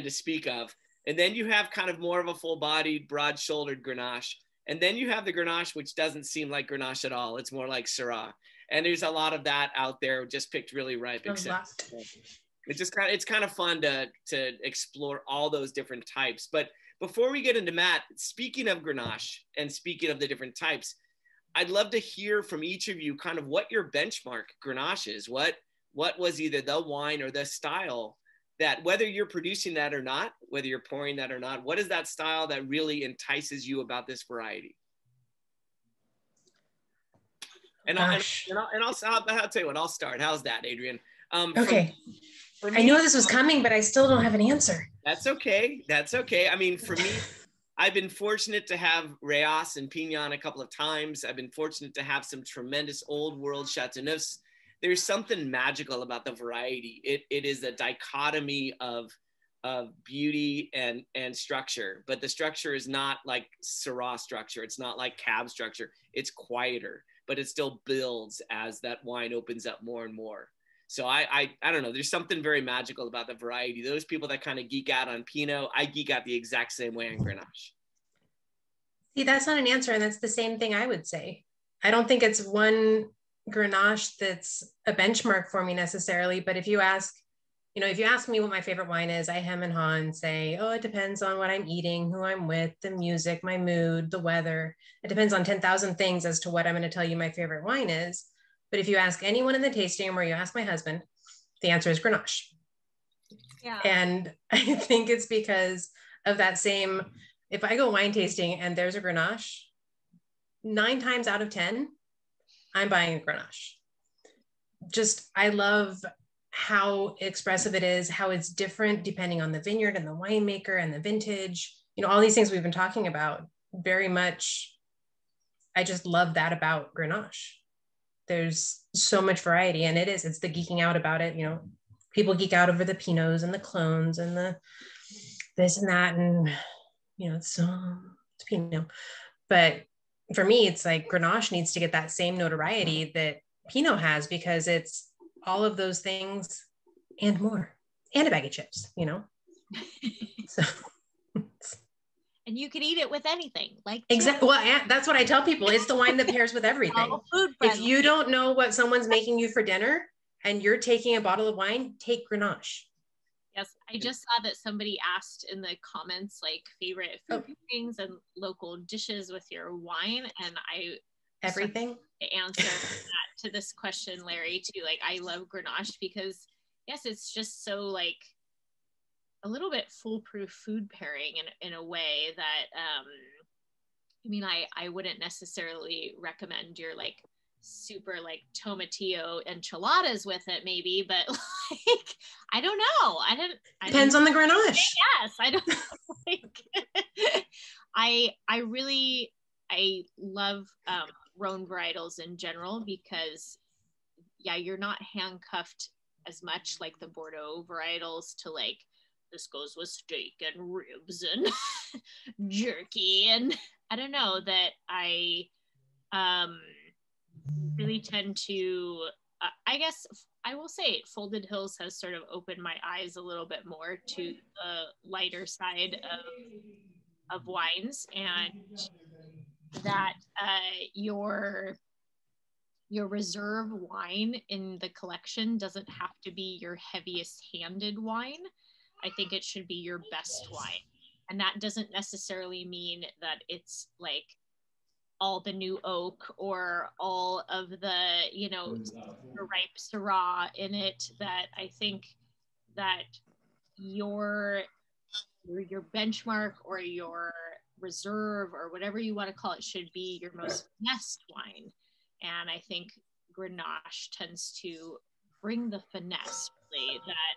to speak of. And then you have kind of more of a full-bodied, broad-shouldered Grenache. And then you have the Grenache, which doesn't seem like Grenache at all. It's more like Syrah. And there's a lot of that out there, just picked really ripe. Except it's just kind of, it's kind of fun to explore all those different types. But before we get into Matt, speaking of Grenache and speaking of the different types, I'd love to hear from each of you kind of what your benchmark Grenache is. What was either the wine or the style that, whether you're producing that or not, whether you're pouring that or not, what is that style that really entices you about this variety? And I'll tell you what, I'll start. How's that, Adrian? Okay. For me, I know this was coming, but I still don't have an answer. That's okay. That's okay. I mean, for me, I've been fortunate to have Rayas and Pignon a couple of times. I've been fortunate to have some tremendous old world Chateauneufs. There's something magical about the variety. It is a dichotomy of beauty and structure, but the structure is not like Syrah structure. It's not like Cab structure. It's quieter, but it still builds as that wine opens up more and more. So I don't know, there's something very magical about the variety. Those people that kind of geek out on Pinot, I geek out the exact same way on Grenache. See, that's not an answer, and that's the same thing I would say. I don't think it's one Grenache that's a benchmark for me necessarily, but if you ask, you know, if you ask me what my favorite wine is, I hem and haw and say, oh, it depends on what I'm eating, who I'm with, the music, my mood, the weather. It depends on 10,000 things as to what I'm going to tell you my favorite wine is. But if you ask anyone in the tasting room, or you ask my husband, the answer is Grenache. Yeah. And I think it's because of that same, if I go wine tasting and there's a Grenache, 9 times out of 10, I'm buying a Grenache. Just, I love how expressive it is, how it's different depending on the vineyard and the winemaker and the vintage, you know, all these things we've been talking about very much. I just love that about Grenache. There's so much variety, and it's the geeking out about it. You know, people geek out over the Pinots and the clones and the this and that, and you know, it's Pinot. But for me, it's like Grenache needs to get that same notoriety that Pinot has, because it's all of those things and more, and a bag of chips, you know? So. And you could eat it with anything. Like exactly. Well, that's what I tell people. It's the wine that pairs with everything. If you don't know what someone's making you for dinner and you're taking a bottle of wine, take Grenache. Yes. I just saw that somebody asked in the comments, like, favorite food pairings and local dishes with your wine. And I everything to answer that, to this question, Larry, too. Like, I love Grenache because, yes, it's just so, like, a little bit foolproof food pairing in a way that, I mean, I wouldn't necessarily recommend your like super like tomatillo enchiladas with it maybe, but like, I don't know. Depends on the Grenache. Yes. I don't like, I love Rhone varietals in general because yeah, you're not handcuffed as much like the Bordeaux varietals to like, this goes with steak and ribs and jerky. And I don't know that I really tend to, I guess I will say Folded Hills has sort of opened my eyes a little bit more to the lighter side of wines, and that your reserve wine in the collection doesn't have to be your heaviest handed wine. I think it should be your best wine. And that doesn't necessarily mean that it's like all the new oak or all of the, you know, ripe Syrah in it. That I think that your benchmark or your reserve or whatever you want to call it should be your most finessed wine. And I think Grenache tends to bring the finesse really that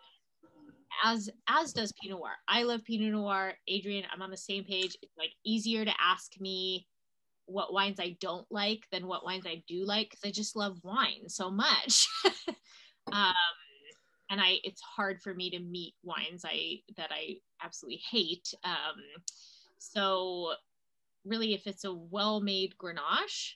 as does Pinot Noir. I love Pinot Noir. Adrian, I'm on the same page. It's like easier to ask me what wines I don't like than what wines I do like, because I just love wine so much. And it's hard for me to meet wines that I absolutely hate. So really, if it's a well-made Grenache,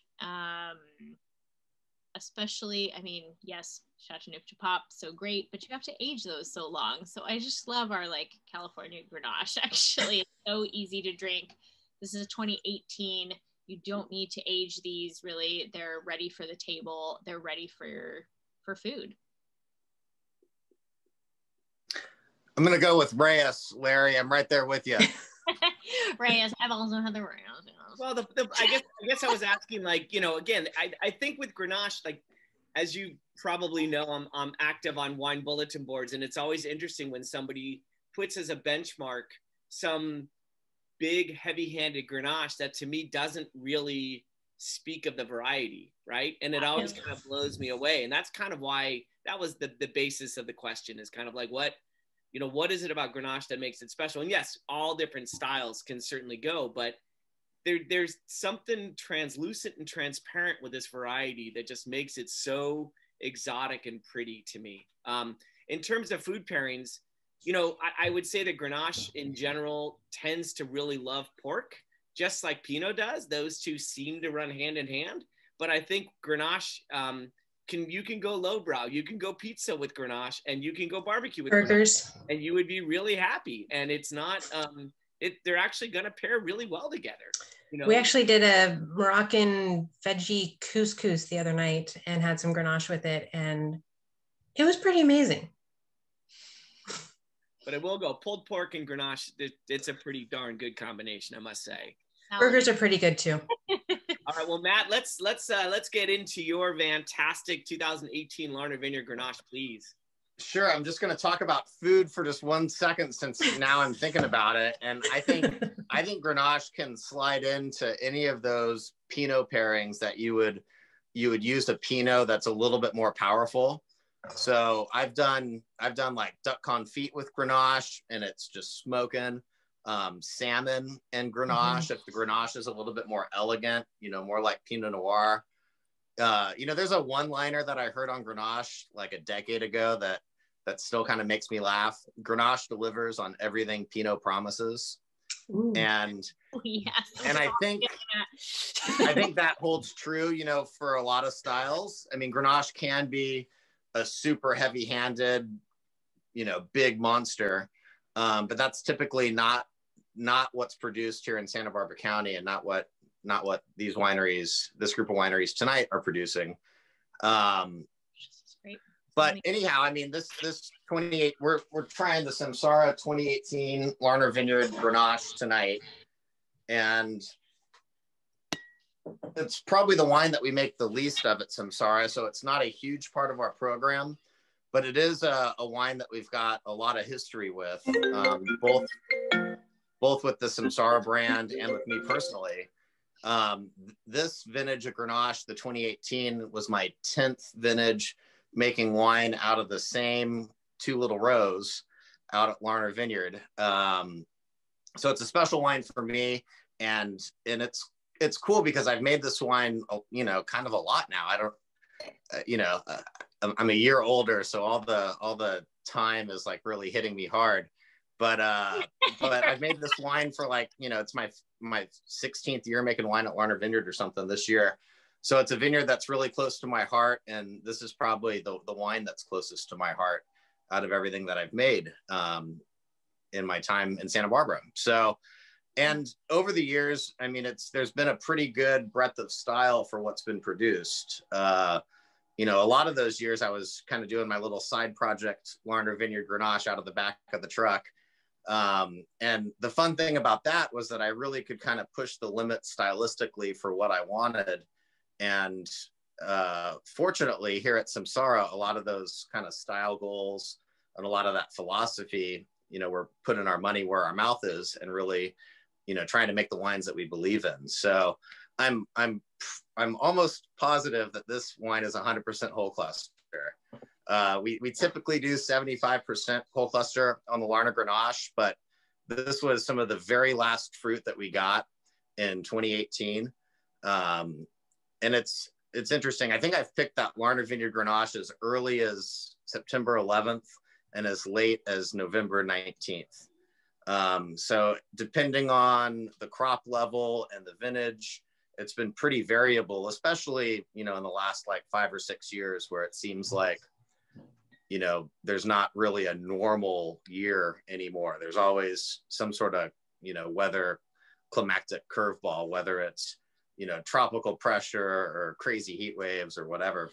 especially, I mean, yes, Chateauneuf-du-Pape, so great, but you have to age those so long. So I just love our like California Grenache, actually. It's so easy to drink. This is a 2018 You don't need to age these really. They're ready for the table. They're ready for food. I'm going to go with Reyes, Larry. I'm right there with you. Reyes, I've also had the Reyes. Well, I guess I was asking, like, you know, again, I think with Grenache, like, as you probably know, I'm active on wine bulletin boards, and it's always interesting when somebody puts as a benchmark some big heavy-handed Grenache that to me doesn't really speak of the variety, right? And it always kind of blows me away. And that's kind of why that was the basis of the question, is kind of like, what, you know, what is it about Grenache that makes it special? And yes, all different styles can certainly go, but there's something translucent and transparent with this variety that just makes it so exotic and pretty to me. In terms of food pairings, you know, I would say that Grenache in general tends to really love pork, just like Pinot does. Those two seem to run hand in hand, but I think Grenache, you can go lowbrow, you can go pizza with Grenache, and you can go barbecue with burgers, Grenache, and you would be really happy. And it's not, they're actually going to pair really well together. You know? We actually did a Moroccan veggie couscous the other night and had some Grenache with it, and it was pretty amazing. But I will go pulled pork and Grenache. It's a pretty darn good combination, I must say. Burgers are pretty good too. All right, well, Matt, let's get into your fantastic 2018 Larner Vineyard Grenache, please. Sure, I'm just going to talk about food for just 1 second, since now I'm thinking about it, and I think Grenache can slide into any of those Pinot pairings that you would use a Pinot that's a little bit more powerful. So I've done like duck confit with Grenache, and it's just smoking. Salmon and Grenache, if the Grenache is a little bit more elegant, you know, more like Pinot Noir. You know, there's a one-liner that I heard on Grenache like a decade ago that still kind of makes me laugh. Grenache delivers on everything Pinot promises. Ooh. And I think that holds true, you know, for a lot of styles. I mean, Grenache can be a super heavy-handed, you know, big monster, but that's typically not what's produced here in Santa Barbara County, and not what these wineries, this group of wineries tonight, are producing. But anyhow, I mean, we're trying the Samsara 2018 Larner Vineyard Grenache tonight, and it's probably the wine that we make the least of at Samsara, so it's not a huge part of our program. But it is a wine that we've got a lot of history with, both with the Samsara brand and with me personally. This vintage of Grenache, the 2018, was my 10th vintage making wine out of the same two little rows out at Larner Vineyard. So it's a special wine for me, and it's cool because I've made this wine, you know, kind of a lot now. I don't, you know. I'm a year older, so all the time is like really hitting me hard. But I've made this wine for, like, you know, it's my 16th year making wine at Larner Vineyard or something this year. So it's a vineyard that's really close to my heart, and this is probably the wine that's closest to my heart out of everything that I've made in my time in Santa Barbara. So, and over the years, I mean, there's been a pretty good breadth of style for what's been produced. You know, a lot of those years I was kind of doing my little side project, Larner Vineyard Grenache, out of the back of the truck. And the fun thing about that was that I really could kind of push the limit stylistically for what I wanted. And fortunately, here at Samsara, a lot of those kind of style goals and a lot of that philosophy, you know, we're putting our money where our mouth is and really, you know, trying to make the wines that we believe in. So I'm almost positive that this wine is 100% whole cluster. We typically do 75% whole cluster on the Larner Grenache, but this was some of the very last fruit that we got in 2018. And it's interesting. I think I've picked that Larner Vineyard Grenache as early as September 11th and as late as November 19th. So depending on the crop level and the vintage, it's been pretty variable, especially, you know, in the last like 5 or 6 years, where it seems like, you know, there's not really a normal year anymore. There's always some sort of, you know, weather climactic curveball, whether it's you know, tropical pressure or crazy heat waves or whatever.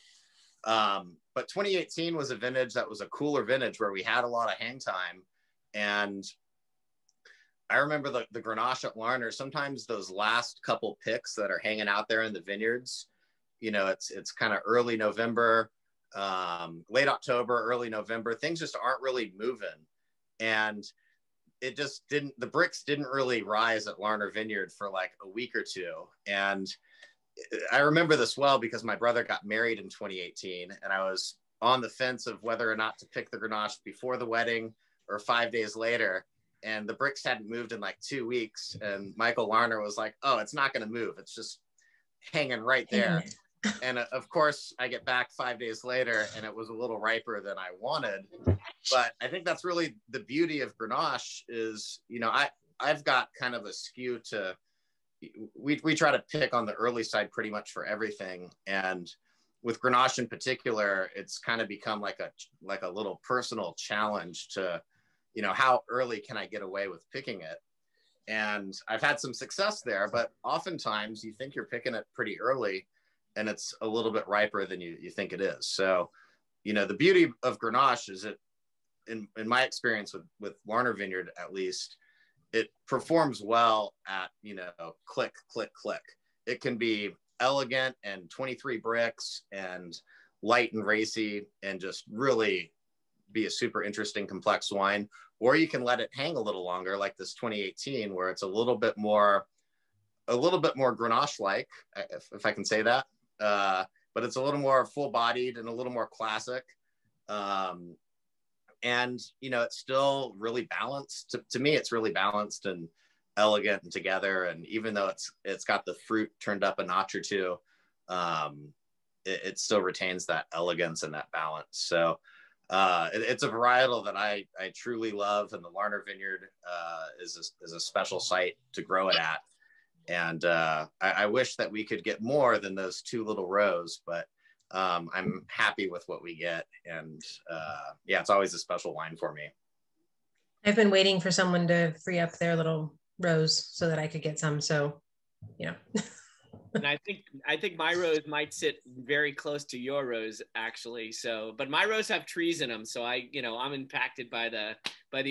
But 2018 was a vintage that was a cooler vintage where we had a lot of hang time. And I remember the Grenache at Larner, sometimes those last couple picks that are hanging out there in the vineyards, you know, it's kind of early November, late October, early November, things just aren't really moving. And it just didn't, the bricks didn't really rise at Larner Vineyard for like a week or two. And I remember this well because my brother got married in 2018 and I was on the fence of whether or not to pick the Grenache before the wedding or 5 days later. And the bricks hadn't moved in like 2 weeks. And Michael Larner was like, oh, it's not going to move. It's just hanging right there. And of course I get back 5 days later and it was a little riper than I wanted. But I think that's really the beauty of Grenache is, you know, I've got kind of a skew to, we try to pick on the early side pretty much for everything. And with Grenache in particular, it's kind of become like a little personal challenge to, you know, how early can I get away with picking it? And I've had some success there, but oftentimes you think you're picking it pretty early and it's a little bit riper than you think it is. So, you know, the beauty of Grenache is it, in my experience with Larner Vineyard, at least, it performs well at, you know, click, click, click. It can be elegant and 23 bricks and light and racy and just really be a super interesting complex wine, or you can let it hang a little longer like this 2018 where it's a little bit more Grenache-like, if I can say that, but it's a little more full-bodied and a little more classic. And, you know, it's still really balanced. To me, it's really balanced and elegant and together. And even though it's got the fruit turned up a notch or two, it still retains that elegance and that balance. So it's a varietal that I truly love. And the Larner Vineyard is a special site to grow it at. And I wish that we could get more than those two little rows, but I'm happy with what we get. And yeah, it's always a special wine for me. I've been waiting for someone to free up their little rows so that I could get some. So, you know. And I think my rows might sit very close to your rows, actually. So, but my rows have trees in them. So I'm impacted by the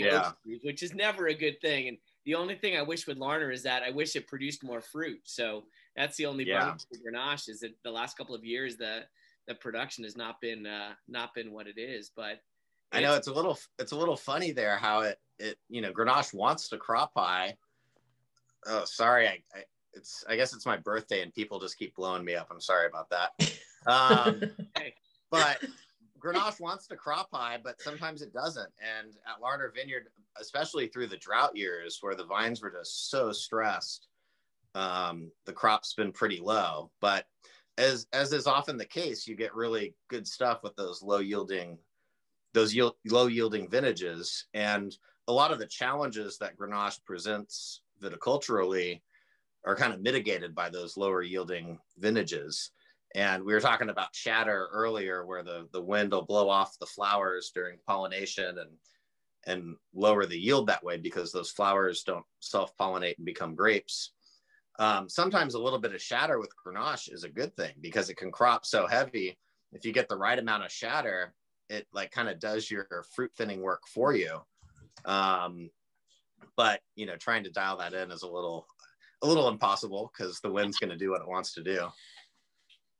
oak trees, which is never a good thing. And the only thing I wish with Larner is that I wish it produced more fruit. So that's the only problem with Grenache is that the last couple of years, the production has not been what it is. But I know it's a little funny there how it you know, Grenache wants to crop high. Oh, sorry, I guess it's my birthday and people just keep blowing me up. I'm sorry about that. But Grenache wants to crop high, but sometimes it doesn't. And at Larner Vineyard, especially through the drought years where the vines were just so stressed, the crop's been pretty low. But as is often the case, you get really good stuff with those low yielding vintages. And a lot of the challenges that Grenache presents viticulturally are kind of mitigated by those lower yielding vintages. And we were talking about shatter earlier, where the wind will blow off the flowers during pollination and lower the yield that way because those flowers don't self-pollinate and become grapes. Sometimes a little bit of shatter with Grenache is a good thing because it can crop so heavy. If you get the right amount of shatter, it like kind of does your fruit thinning work for you. But, you know, trying to dial that in is a little impossible because the wind's going to do what it wants to do.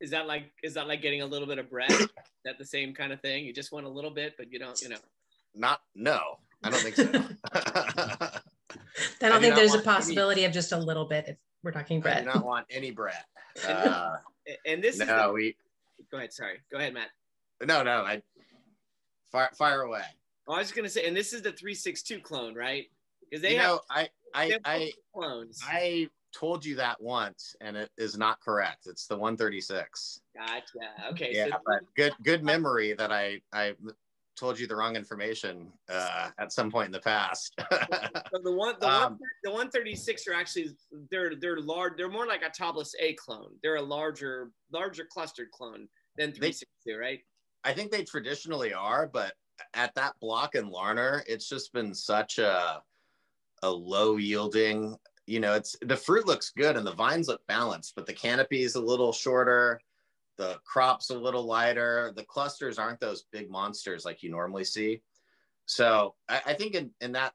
Is that like getting a little bit of bread? Is that the same kind of thing? You just want a little bit, but you don't, you know. No, I don't think so. I don't think there's a possibility of just a little bit if we're talking bread. I do not want any bread. And this no, is we. Go ahead. Sorry. Go ahead, Matt. No. Fire away. I was just gonna say, and this is the 362 clone, right? Because they have clones. I told you that once, and it is not correct. It's the 136. Gotcha. Okay. Yeah, so but good memory that I told you the wrong information at some point in the past. So the 136 are actually they're large. They're more like a Tobless A clone. They're a larger clustered clone than 362, right? I think they traditionally are, but at that block in Larner, it's just been such a low yielding, you know, it's, the fruit looks good and the vines look balanced, but the canopy is a little shorter, the crop's a little lighter, the clusters aren't those big monsters like you normally see. So I think in that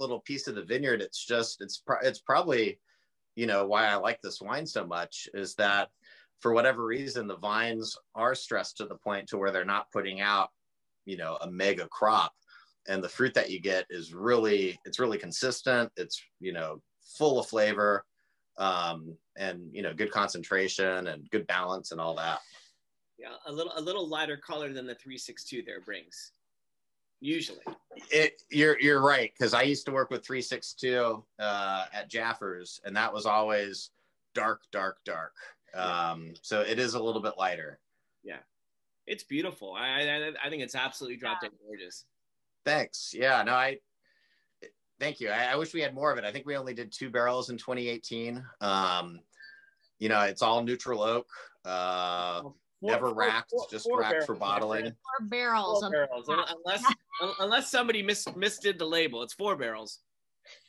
little piece of the vineyard, it's just, it's probably, you know, why I like this wine so much is that for whatever reason, the vines are stressed to the point to where they're not putting out, you know, a mega crop, and the fruit that you get is really, it's really consistent. It's, you know, full of flavor, and, you know, good concentration and good balance and all that. Yeah. A little lighter color than the 362 there brings. Usually you're right, because I used to work with 362 at Jaffer's, and that was always dark. So it is a little bit lighter. Yeah, it's beautiful. I think it's absolutely drop dead gorgeous. Thanks. Yeah, no, thank you. I wish we had more of it. I think we only did 2 barrels in 2018. You know, it's all neutral oak. Never racked, just racked for bottling. 4 barrels. Unless somebody misdid the label, it's 4 barrels.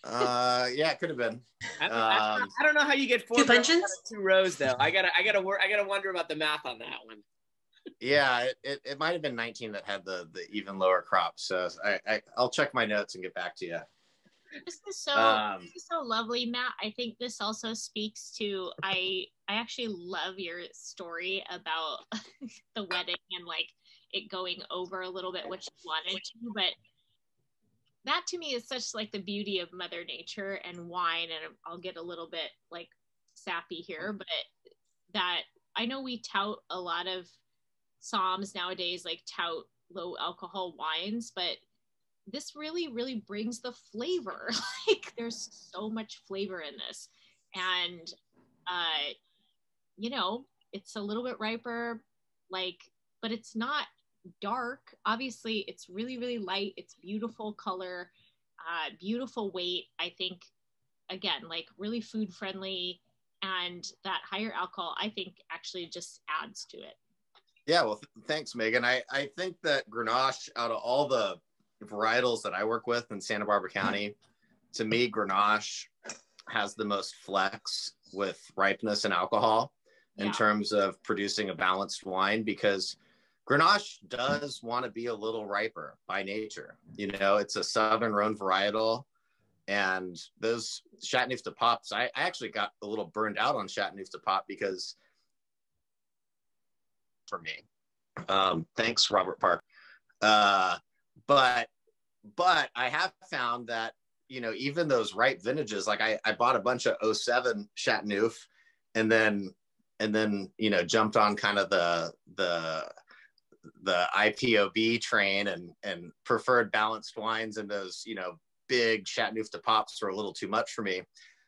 Yeah, it could have been. I don't know how you get 4 barrels out of 2 rows though. I gotta wonder about the math on that one. Yeah, it might have been 19 that had the even lower crop. So I'll check my notes and get back to you. This is so lovely, Matt. I think this also speaks to, I actually love your story about the wedding and like it going over a little bit, which you wanted to, but that to me is such like the beauty of Mother Nature and wine. And I'll get a little bit like sappy here, but that, I know we tout a lot of Psalms nowadays, like tout low alcohol wines, but this really brings the flavor. Like there's so much flavor in this, and you know, it's a little bit riper, like, but it's not dark, obviously. It's really light. It's beautiful color, beautiful weight. I think again, like really food friendly, and that higher alcohol I think actually just adds to it. Yeah, well thanks, Megan. I think that Grenache, out of all the varietals that I work with in Santa Barbara County, to me, Grenache has the most flex with ripeness and alcohol in terms of producing a balanced wine, because Grenache does want to be a little riper by nature. You know, it's a Southern Rhone varietal, and those Chateauneuf-du-Pape, I actually got a little burned out on Chateauneuf-du-Pape because for me, thanks Robert Park. But I have found that, you know, even those ripe vintages, like I bought a bunch of 07 Chateauneuf, and then, you know, jumped on kind of the IPOB train and preferred balanced wines, and those, you know, big Chateauneuf-du-Pape were a little too much for me.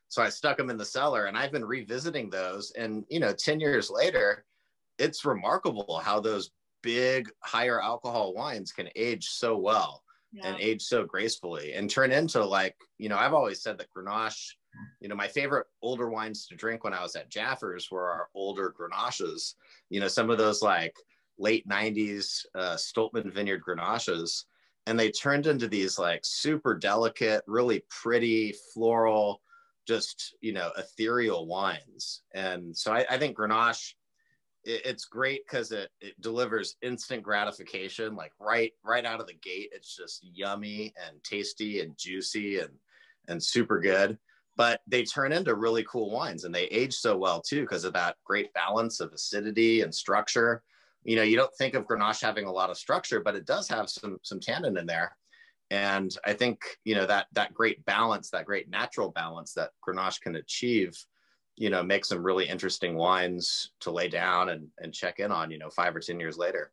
So I stuck them in the cellar, and I've been revisiting those, and, you know, 10 years later, it's remarkable how those big higher alcohol wines can age so well and age so gracefully and turn into, like, you know, I've always said that Grenache, you know, my favorite older wines to drink when I was at Jaffer's were our older Grenaches, you know, some of those like late 90s Stoltman Vineyard Grenaches, and they turned into these like super delicate, really pretty, floral, just, you know, ethereal wines. And so I think Grenache, it's great because it delivers instant gratification, like right out of the gate. It's just yummy and tasty and juicy and super good, but they turn into really cool wines, and they age so well too because of that great balance of acidity and structure. You know, you don't think of Grenache having a lot of structure, but it does have some tannin in there. And I think, you know, that great balance, that great natural balance that Grenache can achieve, you know, make some really interesting wines to lay down and check in on, you know, 5 or 10 years later.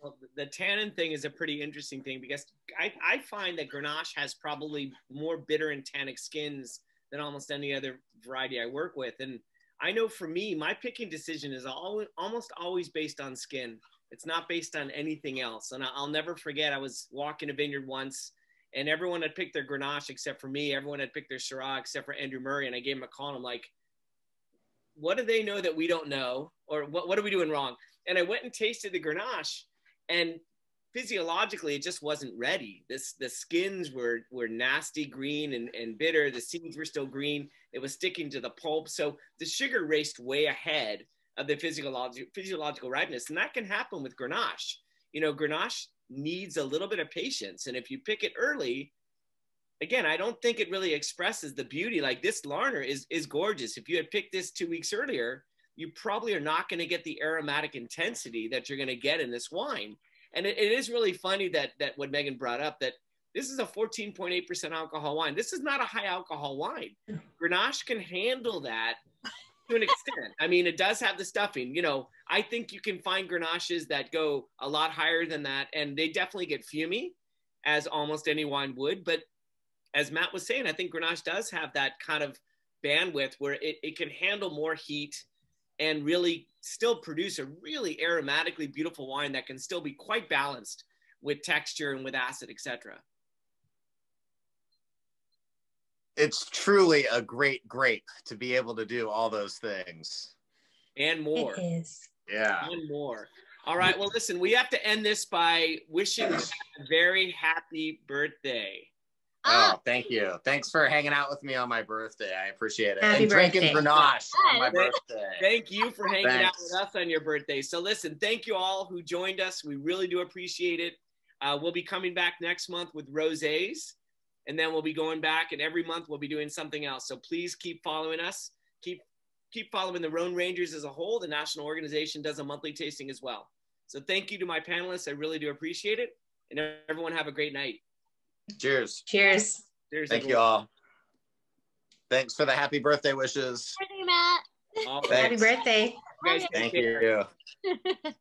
Well, the tannin thing is a pretty interesting thing, because I find that Grenache has probably more bitter and tannic skins than almost any other variety I work with. And I know for me, my picking decision is almost always based on skin. It's not based on anything else. And I'll never forget, I was walking a vineyard once, and everyone had picked their Grenache except for me. Everyone had picked their Syrah except for Andrew Murray. And I gave him a call, and I'm like, what do they know that we don't know? Or what are we doing wrong? And I went and tasted the Grenache, and physiologically, it just wasn't ready. The skins were nasty green and bitter. The seeds were still green. It was sticking to the pulp. So the sugar raced way ahead of the physiological ripeness. And that can happen with Grenache. You know, Grenache needs a little bit of patience. And if you pick it early, again, I don't think it really expresses the beauty. Like this Larner is gorgeous. If you had picked this 2 weeks earlier, you probably are not going to get the aromatic intensity that you're going to get in this wine. And it is really funny that what Megan brought up, that this is a 14.8% alcohol wine. This is not a high alcohol wine. Grenache can handle that to an extent. I mean, it does have the stuffing. You know, I think you can find Grenaches that go a lot higher than that, and they definitely get fumy, as almost any wine would. But as Matt was saying, I think Grenache does have that kind of bandwidth where it can handle more heat and really still produce a really aromatically beautiful wine that can still be quite balanced with texture and with acid, etc. It's truly a great grape to be able to do all those things. And more. It is. Yeah. And more. All right, well, listen, we have to end this by wishing you a very happy birthday. Oh, thank you. Thanks for hanging out with me on my birthday. I appreciate it. Happy and drinking Grenache on my birthday. Thank you for hanging out with us on your birthday. So listen, thank you all who joined us. We really do appreciate it. We'll be coming back next month with rosés, and then we'll be going back, and every month we'll be doing something else. So please keep following us. Keep following the Rhone Rangers as a whole. The national organization does a monthly tasting as well. So thank you to my panelists. I really do appreciate it. And everyone have a great night. Cheers. Cheers. Cheers. Thank you all. Thanks for the happy birthday wishes. Happy birthday, Matt. Happy birthday. Thank you.